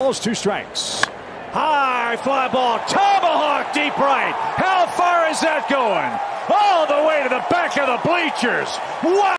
Balls, two strikes. High fly ball, tomahawk deep right. How far is that going? All the way to the back of the bleachers. Wow!